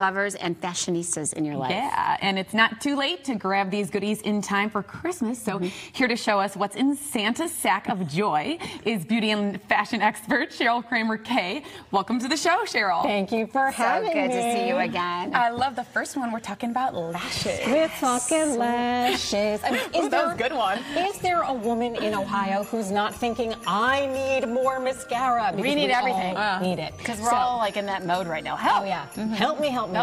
lovers and fashionistas in your life. Yeah, and it's not too late to grab these goodies in time for Christmas. So here to show us what's in Santa's sack of joy is beauty and fashion expert Cheryl Kramer Kaye. Welcome to the show, Cheryl. Thank you for having me. So good to see you again. I love the first one. We're talking about lashes. We're talking lashes. I mean, that's a good one. Is there a woman in Ohio who's not thinking, I need more mascara? We need everything. Need it. Because we're all like in that mode right now. Help. Oh, yeah. Mm-hmm. Help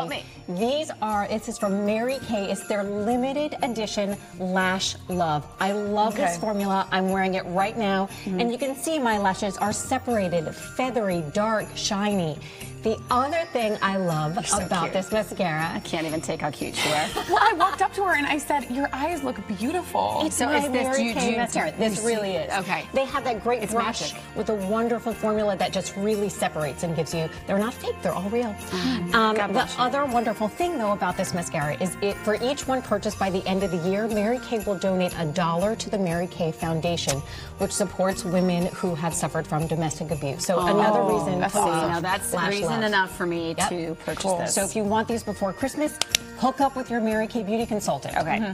me. These are, this is from Mary Kay. It's their limited edition Lash Love. I love this formula. I'm wearing it right now. And you can see my lashes are separated, feathery, dark, shiny. The other thing I love about this mascara... I can't even take how cute you are. Well, I walked up to her and I said, your eyes look beautiful. It's my Mary Kay mascara. This really is. Okay. They have that great brush with a wonderful formula that just really separates and gives you... They're not fake, they're all real. The other wonderful thing, though, about this mascara is for each one purchased by the end of the year, Mary Kay will donate $1 to the Mary Kay Foundation, which supports women who have suffered from domestic abuse. So another reason... That's enough for me to purchase this. So if you want these before Christmas, hook up with your Mary Kay beauty consultant. Okay.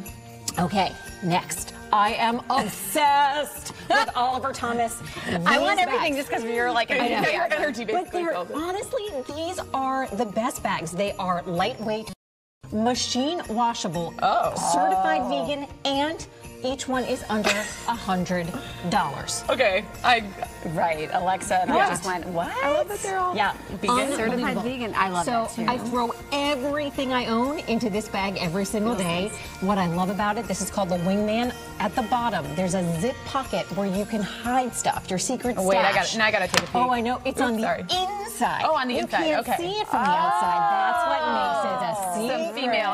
Okay, next. I am obsessed with Oliver Thomas. I want everything just because you're like an energy basically. But honestly, these are the best bags. They are lightweight, machine washable, certified vegan, and each one is under $100. Okay, Alexa and I just went, what? I love that they're all vegan, certified vegan. I love that too. So I throw everything I own into this bag every single day. What I love about it, this is called the Wingman. At the bottom, there's a zip pocket where you can hide stuff, your secret stash. Wait, I gotta take a peek. Oh, I know. It's on the inside. Oh, on the inside. You can't see it from the outside. That's what makes it a secret.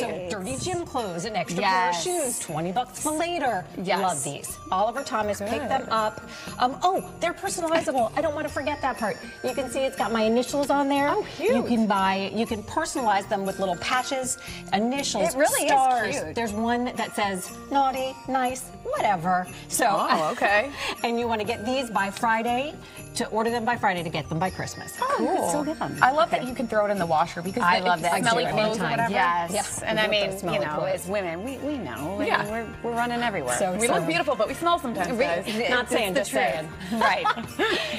So dirty gym clothes, an extra pair of shoes, $20 for later. Love these. Oliver Thomas picked them up. Oh, they're personalizable. I don't want to forget that part. You can see it's got my initials on there. Oh, cute. You can buy, you can personalize them with little patches, initials, stars. Is cute. There's one that says naughty, nice, whatever. So, and you want to get these by Friday, to order them by Friday to get them by Christmas. Oh, cool. You can still get them. I love that you can throw it in the washer because I love that. Smelly clothes or whatever. Yes. And I mean, you know, as women, we know. Yeah. And we're running everywhere. We look beautiful, but we smell sometimes, guys. Not saying, just saying. Right.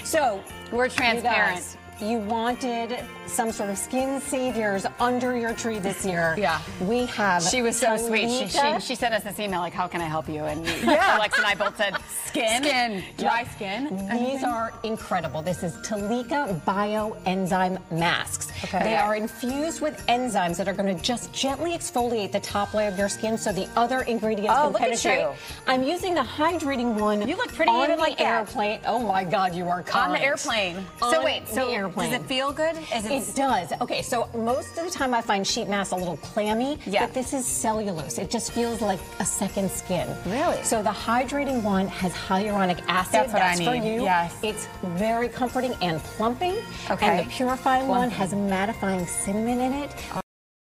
So, we're transparent. You wanted some sort of skin saviors under your tree this year. Yeah. We have. She was so sweet. She sent us this email like, how can I help you? And Alexa and I both said, skin. Dry skin. These are incredible. This is Talika Bioenzyme masks. Okay. They are infused with enzymes that are going to just gently exfoliate the top layer of your skin so the other ingredients can penetrate. At you. I'm using the hydrating one. You look pretty on the airplane. Oh my God, you are kind. On the airplane. Does it feel good? It does. Okay, so most of the time I find sheet masks a little clammy, but this is cellulose. It just feels like a second skin. Really? So the hydrating one has hyaluronic acid. That's what I need for you. Yes. It's very comforting and plumping. Okay. And the purifying one has mattifying cinnamon in it.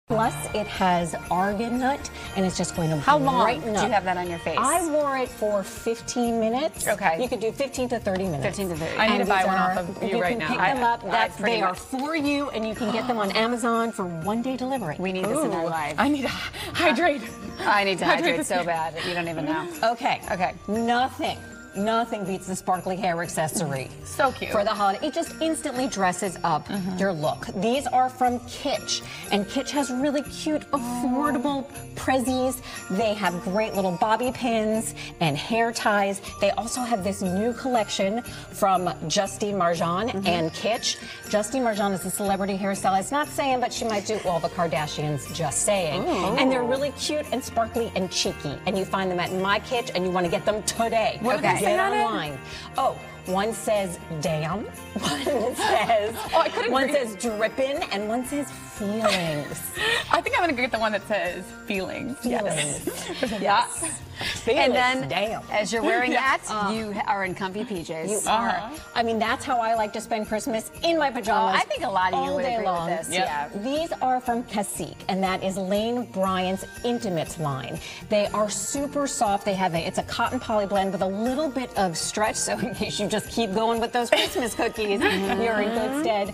Plus, it has argan nut, and it's just going to brighten up. How long do you have that on your face? I wore it for 15 minutes. Okay. You could do 15 to 30 minutes. 15 to 30. I need to buy one off of you right now. You can pick them up. They are for you, and you can get them on Amazon for one-day delivery. We need this in our lives. I need to hydrate. I need to hydrate so bad. You don't even know. Okay. Okay. Nothing beats the sparkly hair accessory. So cute. For the holiday. It just instantly dresses up your look. These are from Kitsch. And Kitsch has really cute, affordable prezzies. They have great little bobby pins and hair ties. They also have this new collection from Justine Marjan and Kitsch. Justine Marjan is a celebrity hairstylist. Not saying, but she might do all the Kardashians, just saying. Ooh. And they're really cute and sparkly and cheeky. And you find them at my Kitsch and you want to get them today. Okay. Get online. Oh, one says damn, one says one says drippin', and one says feelings. I think I'm gonna get the one that says feelings. Yes. Feelings. And then as you're wearing that, you are in comfy PJs. You are. I mean, that's how I like to spend Christmas, in my pajamas. I think a lot of you would agree with this. These are from Cacique, and that is Lane Bryant's Intimates line. They are super soft. They have it's a cotton poly blend with a little bit of stretch, so in case you just keep going with those Christmas cookies, you're in good stead.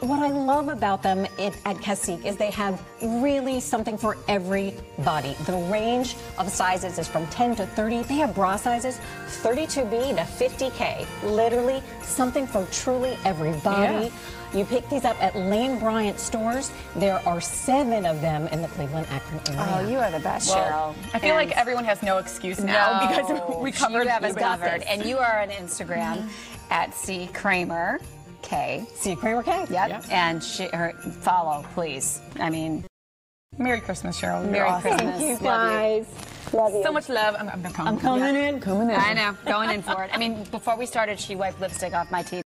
What I love about them at Cacique is they have really something for everybody. The range of sizes is from 10 to 30. They have bra sizes 32B to 50K. Literally something for truly everybody. Yeah. You pick these up at Lane Bryant stores. There are 7 of them in the Cleveland, Akron area. Oh, you are the best, Cheryl. I feel like everyone has no excuse now because we covered it. And you are on Instagram at C. Kramer Kaye. C. Kramer Kaye. Yep. And follow, please. I mean, Merry Christmas, Cheryl. Merry Christmas. Thank you guys. Love you. So much love. I'm coming in. I know. Going in for it. I mean, before we started, she wiped lipstick off my teeth.